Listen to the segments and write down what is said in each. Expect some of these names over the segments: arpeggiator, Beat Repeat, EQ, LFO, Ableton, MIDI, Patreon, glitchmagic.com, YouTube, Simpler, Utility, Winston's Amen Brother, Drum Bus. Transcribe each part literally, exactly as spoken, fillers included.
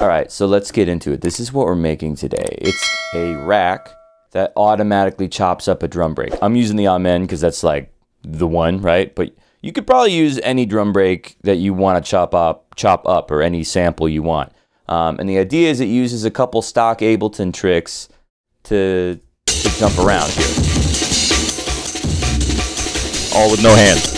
All right, so let's get into it. This is what we're making today. It's a rack that automatically chops up a drum break. I'm using the Amen because that's like the one, right? But you could probably use any drum break that you want to chop up, chop up, or any sample you want. Um, and the idea is it uses a couple stock Ableton tricks to, to jump around here. All with no hands.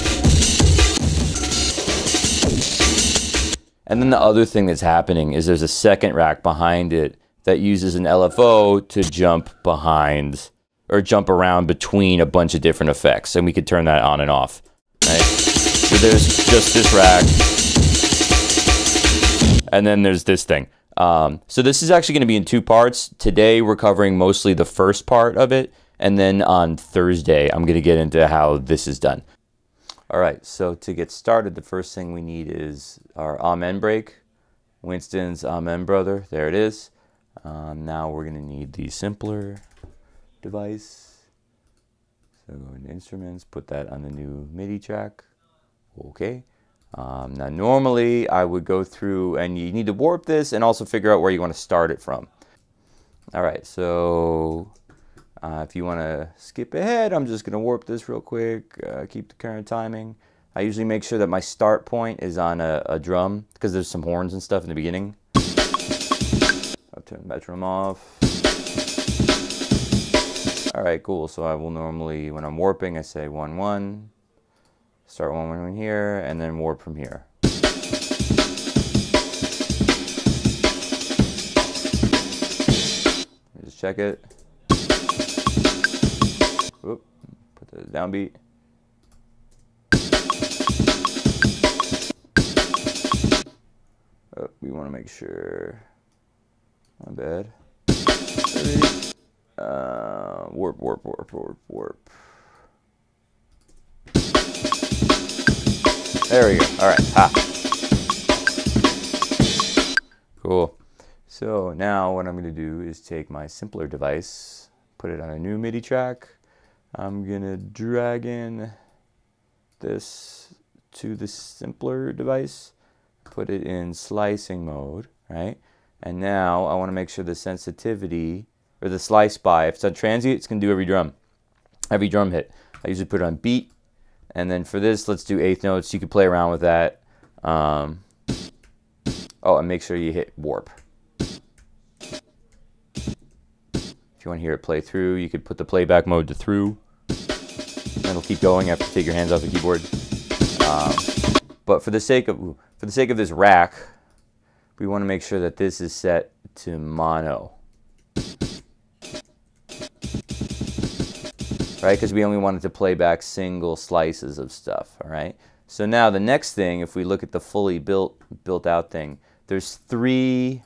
And then the other thing that's happening is there's a second rack behind it that uses an L F O to jump behind or jump around between a bunch of different effects. And we could turn that on and off, right? So there's just this rack. And then there's this thing. Um, so this is actually going to be in two parts. Today we're covering mostly the first part of it, and then on Thursday I'm going to get into how this is done. All right, so to get started, the first thing we need is our Amen break, Winston's Amen Brother. There it is. Um, now we're going to need the Simpler device. So go into Instruments, put that on the new MIDI track. Okay. Um, now normally I would go through, and you need to warp this and also figure out where you want to start it from. All right, so uh, if you want to skip ahead, I'm just going to warp this real quick, uh, keep the current timing. I usually make sure that my start point is on a, a drum, because there's some horns and stuff in the beginning. I'll turn that drum off. All right, cool. So I will normally, when I'm warping, I say one, one. Start one one here, and then warp from here. Just check it. Oop, put the downbeat. Oh, we want to make sure. My bad. Uh, warp, warp, warp, warp, warp. There we go. All right. Ha. Cool. So now what I'm going to do is take my Simpler device, put it on a new MIDI track. I'm going to drag in this to the Simpler device, put it in slicing mode, right? And now I want to make sure the sensitivity, or the slice by, if it's on transient, it's going to do every drum, every drum hit. I usually put it on beat. And then for this, let's do eighth notes. You can play around with that. Um, oh, and make sure you hit warp. If you want to hear it play through, you could put the playback mode to through. And it'll keep going after you take your hands off the keyboard. Um, but for the sake of for the sake of this rack, we want to make sure that this is set to mono. Right, because we only wanted to play back single slices of stuff, all right? So now the next thing, if we look at the fully built, built out thing, there's three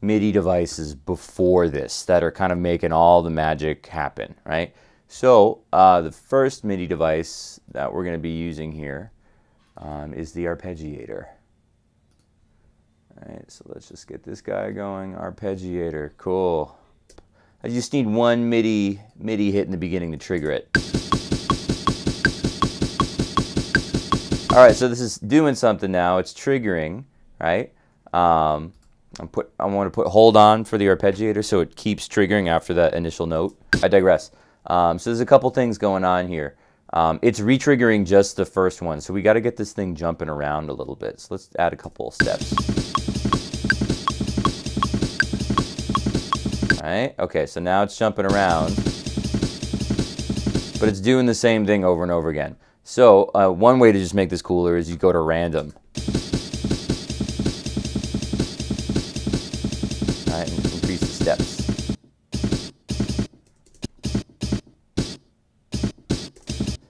MIDI devices before this that are kind of making all the magic happen, right? So uh, the first MIDI device that we're going to be using here um, is the arpeggiator. All right, so let's just get this guy going. Arpeggiator, cool. I just need one MIDI, MIDI hit in the beginning to trigger it. All right, so this is doing something now. It's triggering, right? Um, I'm put, I want to put hold on for the arpeggiator so it keeps triggering after that initial note. I digress. Um, so there's a couple things going on here. Um, it's re-triggering just the first one, so we got to get this thing jumping around a little bit. So let's add a couple steps. Right? Okay, so now it's jumping around, but it's doing the same thing over and over again. So uh, one way to just make this cooler is you go to random. All right, and increase the steps.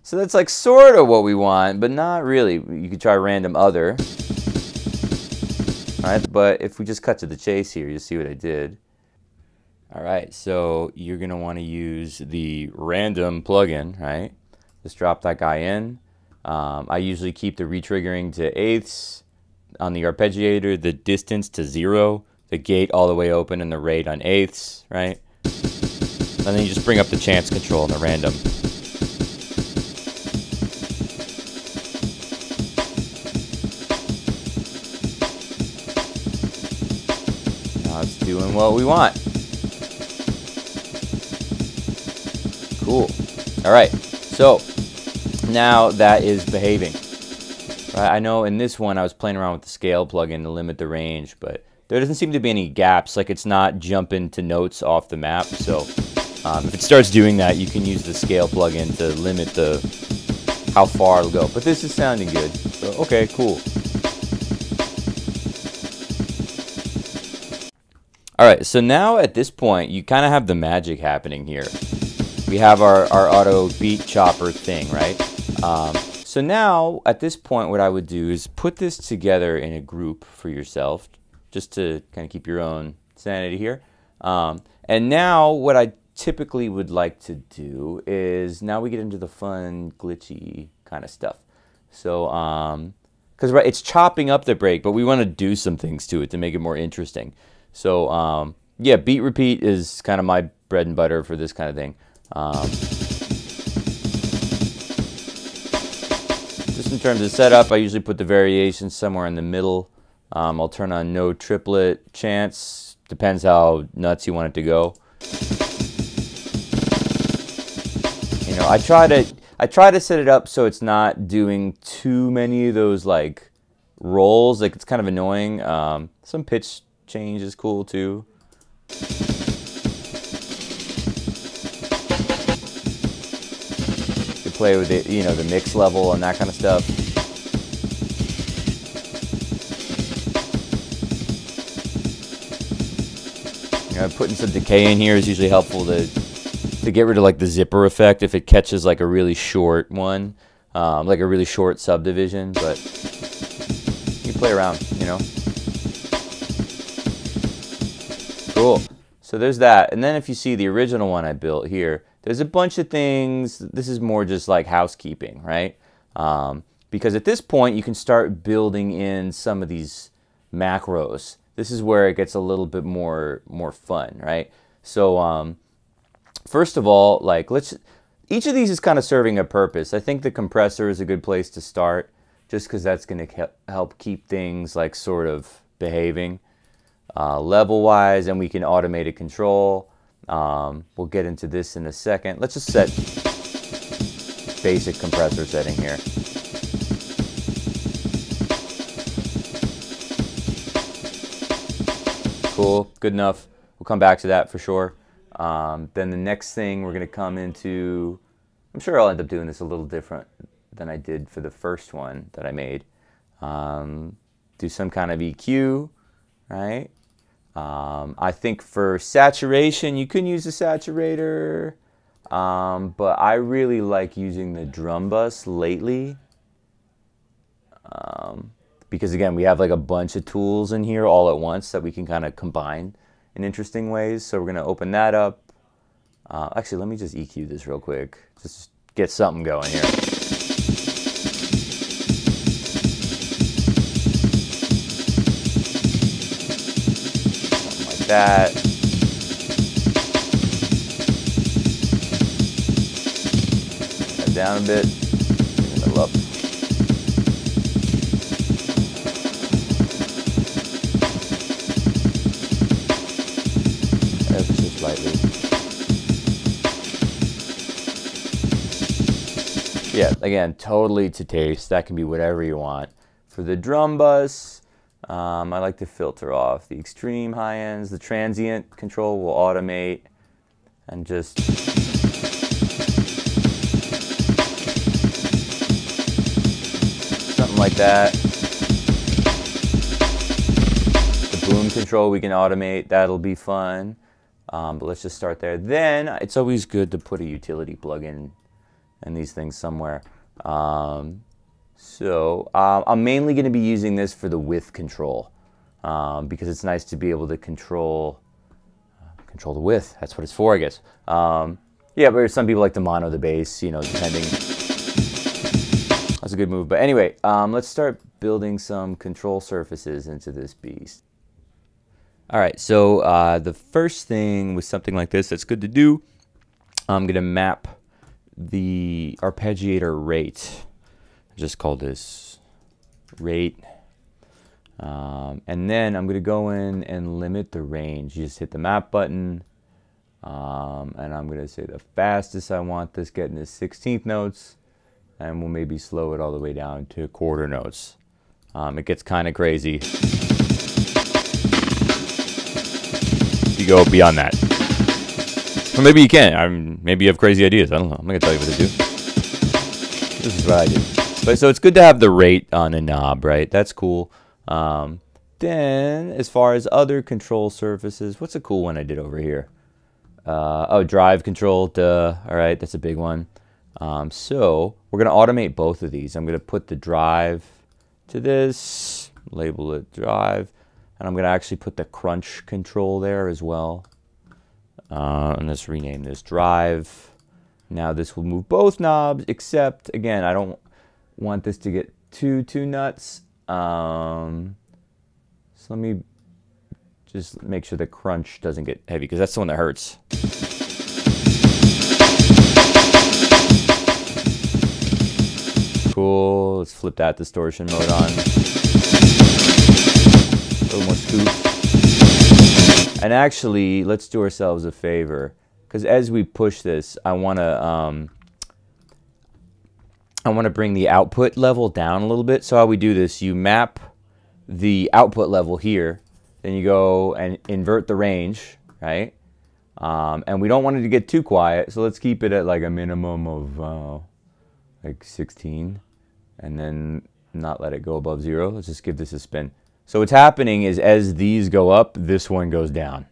So that's like sort of what we want, but not really. You could try random other. All right, but if we just cut to the chase here, you'll see what I did. All right, so you're gonna wanna use the random plugin, right? Just drop that guy in. Um, I usually keep the retriggering to eighths on the arpeggiator, the distance to zero, the gate all the way open, and the rate on eighths, right? And then you just bring up the chance control and the random. doing what we want. Cool. All right. So now that is behaving. Right, I know in this one I was playing around with the scale plugin to limit the range, but there doesn't seem to be any gaps. Like, it's not jumping to notes off the map. So um, if it starts doing that, you can use the scale plugin to limit the how far it'll go. But this is sounding good. So, okay, cool. All right, so now at this point, you kind of have the magic happening here. We have our, our auto beat chopper thing, right? Um, so now at this point, what I would do is put this together in a group for yourself, just to kind of keep your own sanity here. Um, and now what I typically would like to do is, now we get into the fun, glitchy kind of stuff. So, um, cause right, it's chopping up the break, but we want to do some things to it to make it more interesting. So um, yeah, beat repeat is kind of my bread and butter for this kind of thing. Um, just in terms of setup, I usually put the variations somewhere in the middle. Um, I'll turn on no triplet chance. Depends how nuts you want it to go. You know, I try to I try to set it up so it's not doing too many of those like rolls. Like, it's kind of annoying. Um, some pitch change is cool too. You play with it, you know, the mix level and that kind of stuff. You know, putting some decay in here is usually helpful to to get rid of like the zipper effect if it catches like a really short one, um, like a really short subdivision. But you play around, you know. Cool. So there's that. And then if you see the original one I built here, there's a bunch of things. This is more just like housekeeping, right? Um, because at this point you can start building in some of these macros. This is where it gets a little bit more more fun, right? So um, first of all, like let's each of these is kind of serving a purpose. I think the compressor is a good place to start, just because that's going to help keep things like sort of behaving uh, level-wise, and we can automate a control. Um, we'll get into this in a second. Let's just set basic compressor setting here. Cool, good enough. We'll come back to that for sure. Um, then the next thing we're going to come into, I'm sure I'll end up doing this a little different than I did for the first one that I made. Um, do some kind of E Q, right? Um, I think for saturation, you can use a saturator, um, but I really like using the drum bus lately. Um, Because again, we have like a bunch of tools in here all at once that we can kind of combine in interesting ways. So we're going to open that up. Uh, actually, let me just E Q this real quick. Just get something going here. Something like that. That down a bit. Middle up. Yeah, again, totally to taste. That can be whatever you want. For the drum bus, um, I like to filter off the extreme high ends. The transient control will automate and just... something like that. The boom control we can automate. That'll be fun. Um, but let's just start there. Then it's always good to put a utility plugin and these things somewhere. Um, so uh, I'm mainly going to be using this for the width control um, because it's nice to be able to control uh, control the width. That's what it's for, I guess. Um, yeah, but some people like to mono the bass, you know, depending. That's a good move. But anyway, um, let's start building some control surfaces into this beast. All right, so uh, the first thing with something like this that's good to do, I'm going to map the arpeggiator rate. I just call this rate. Um, and then I'm going to go in and limit the range. You just hit the map button, um, and I'm going to say the fastest I want this getting is sixteenth notes, and we'll maybe slow it all the way down to quarter notes. Um, it gets kind of crazy if you go beyond that. Or maybe you can. I'm, maybe you have crazy ideas. I don't know. I'm not going to tell you what to do. This is what I do. But, so it's good to have the rate on a knob, right? That's cool. Um, then, as far as other control surfaces, what's a cool one I did over here? Uh, oh, drive control, duh. All right, that's a big one. Um, so, we're going to automate both of these. I'm going to put the drive to this, label it drive, and I'm going to actually put the crunch control there as well. Uh, and let's rename this drive. Now this will move both knobs, except, again, I don't want this to get too, too nuts. Um, so let me just make sure the crunch doesn't get heavy, because that's the one that hurts. Cool. Let's flip that distortion mode on. A little more scoop. And actually, let's do ourselves a favor, because as we push this, I want to um, I want to bring the output level down a little bit. So how we do this, you map the output level here, then you go and invert the range, right? Um, and we don't want it to get too quiet, so let's keep it at like a minimum of uh, like sixteen. And then not let it go above zero. Let's just give this a spin. So what's happening is as these go up, this one goes down.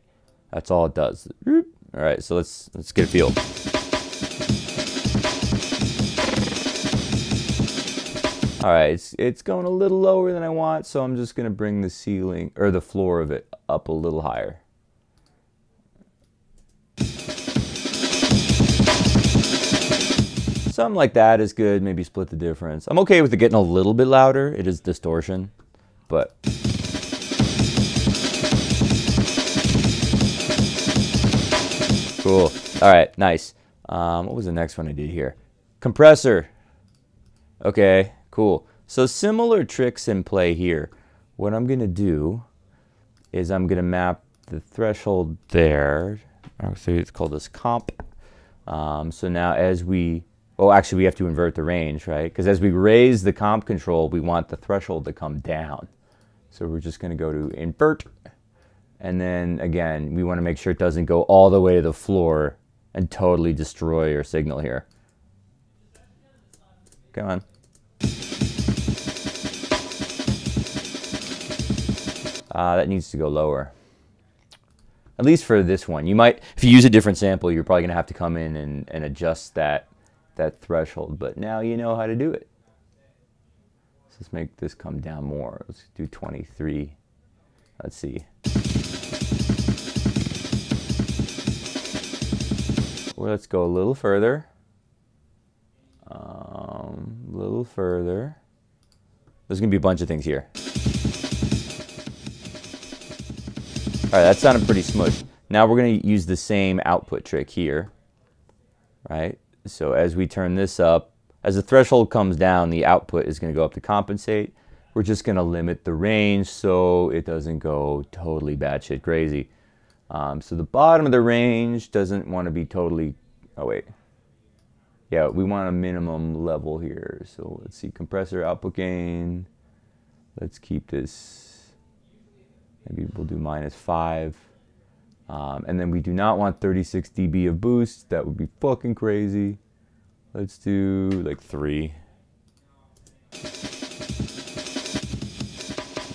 That's all it does. All right, so let's let's get a feel. All right, it's it's going a little lower than I want, so I'm just gonna bring the ceiling or the floor of it up a little higher. Something like that is good. Maybe split the difference. I'm okay with it getting a little bit louder. It is distortion, but. Cool. All right, nice. Um, what was the next one I did here? Compressor. Okay, cool. So similar tricks in play here. What I'm gonna do is I'm gonna map the threshold there. Actually, it's called this comp. Um, so now as we, Oh, actually, we have to invert the range, right? Because as we raise the comp control, we want the threshold to come down. So we're just going to go to invert. And then, again, we want to make sure it doesn't go all the way to the floor and totally destroy your signal here. Come on. Uh, that needs to go lower. At least for this one. You might, if you use a different sample, you're probably going to have to come in and, and adjust that. that threshold, but now you know how to do it. Let's just make this come down more. Let's do twenty-three. Let's see. Well, let's go a little further. Um, a little further. There's going to be a bunch of things here. All right, that sounded pretty smushed. Now we're going to use the same output trick here, right? So as we turn this up, as the threshold comes down, the output is going to go up to compensate. We're just going to limit the range so it doesn't go totally batshit crazy. Um, so the bottom of the range doesn't want to be totally, oh wait. Yeah, we want a minimum level here. So let's see, compressor output gain. Let's keep this, maybe we'll do minus five. Um, and then we do not want thirty-six D B of boost. That would be fucking crazy. Let's do like three.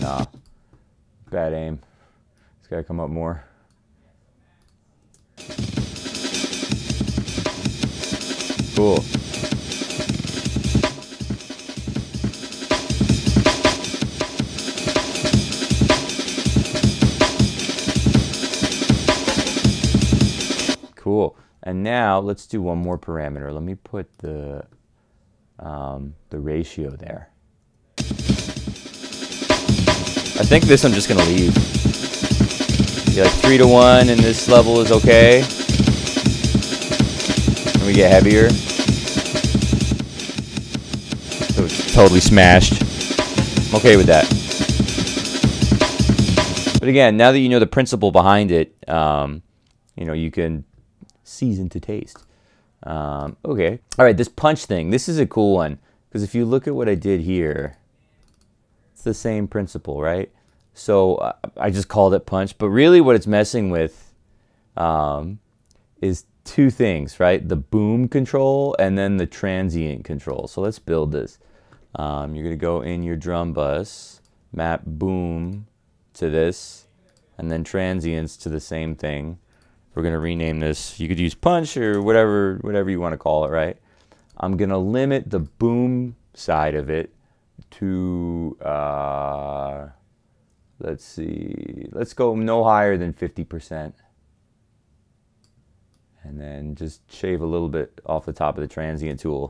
Nah. Bad aim. It's gotta come up more. Cool. Cool. And now let's do one more parameter. Let me put the um, the ratio there. I think this I'm just gonna leave. Yeah, like three to one, and this level is okay. And we get heavier, so it's totally smashed. I'm okay with that. But again, now that you know the principle behind it, um, you know, you can season to taste. Um, okay. All right, this punch thing. This is a cool one, because if you look at what I did here, it's the same principle, right? So uh, I just called it punch, but really what it's messing with um, is two things, right? The boom control and then the transient control. So let's build this. Um, you're gonna go in your drum bus, map boom to this, and then transients to the same thing. We're gonna rename this. You could use punch or whatever, whatever you want to call it, right? I'm gonna limit the boom side of it to, uh, let's see, let's go no higher than fifty percent. And then just shave a little bit off the top of the transient tool.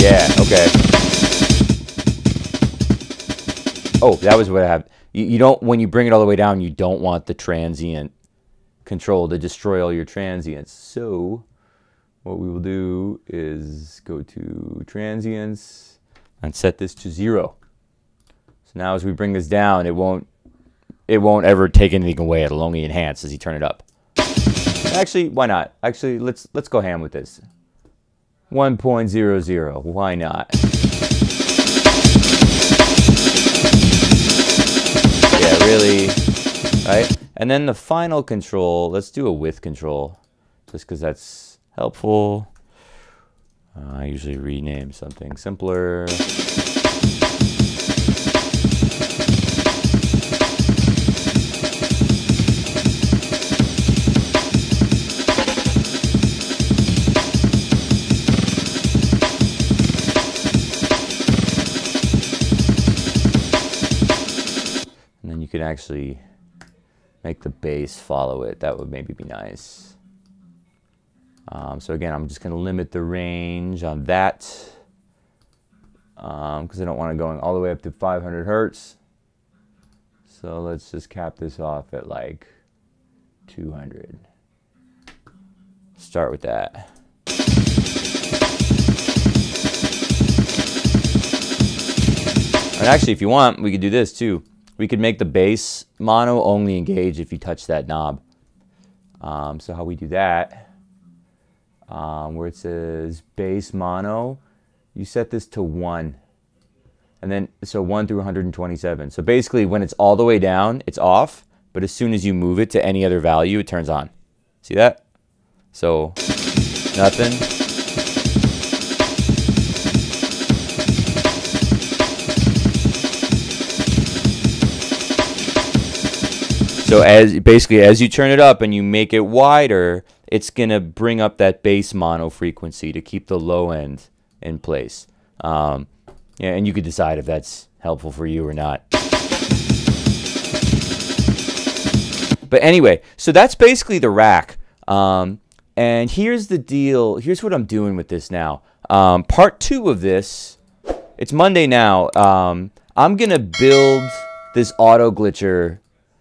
Yeah, okay. Oh, that was what I have. You, you don't, when you bring it all the way down, you don't want the transient control to destroy all your transients. So what we will do is go to transients and set this to zero. So now as we bring this down, it won't, it won't ever take anything away. It'll only enhance as you turn it up. Actually, why not? Actually, let's, let's go ham with this. one point zero zero, why not? Yeah, really, right? And then the final control, let's do a width control, just because that's helpful. Uh, I usually rename something simpler. Actually make the bass follow it. That would maybe be nice. Um, so again, I'm just going to limit the range on that because um, I don't want it going all the way up to five hundred hertz. So let's just cap this off at like two hundred. Start with that. And actually, if you want, we could do this too. We could make the bass mono only engage if you touch that knob. Um, so how we do that, um, where it says bass mono, you set this to one. And then, so one through one hundred twenty-seven. So basically when it's all the way down, it's off, but as soon as you move it to any other value, it turns on. See that? So nothing. So as basically as you turn it up and you make it wider, it's gonna bring up that bass mono frequency to keep the low end in place. Um, yeah, and you could decide if that's helpful for you or not. But anyway, so that's basically the rack. Um, and here's the deal. Here's what I'm doing with this now. Um, part two of this. It's Monday now. Um, I'm gonna build this auto glitcher.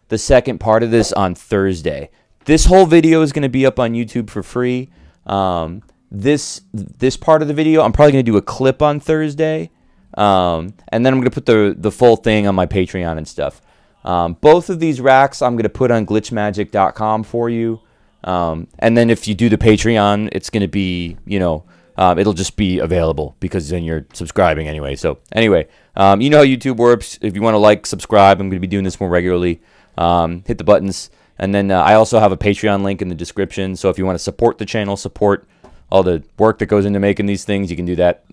The second part of this on Thursday. This whole video is going to be up on YouTube for free. Um, this this part of the video, I'm probably going to do a clip on Thursday, um, and then I'm going to put the the full thing on my Patreon and stuff. Um, both of these racks I'm going to put on glitch magic dot com for you, um, and then if you do the Patreon, it's going to be you know um, it'll just be available because then you're subscribing anyway. So anyway, um, you know how YouTube works. If you want to like, subscribe, I'm going to be doing this more regularly. Um, hit the buttons, and then uh, I also have a Patreon link in the description, so if you want to support the channel, support all the work that goes into making these things, you can do that,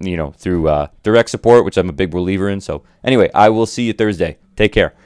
you know, through uh, direct support, which I'm a big believer in. So anyway, I will see you Thursday. Take care.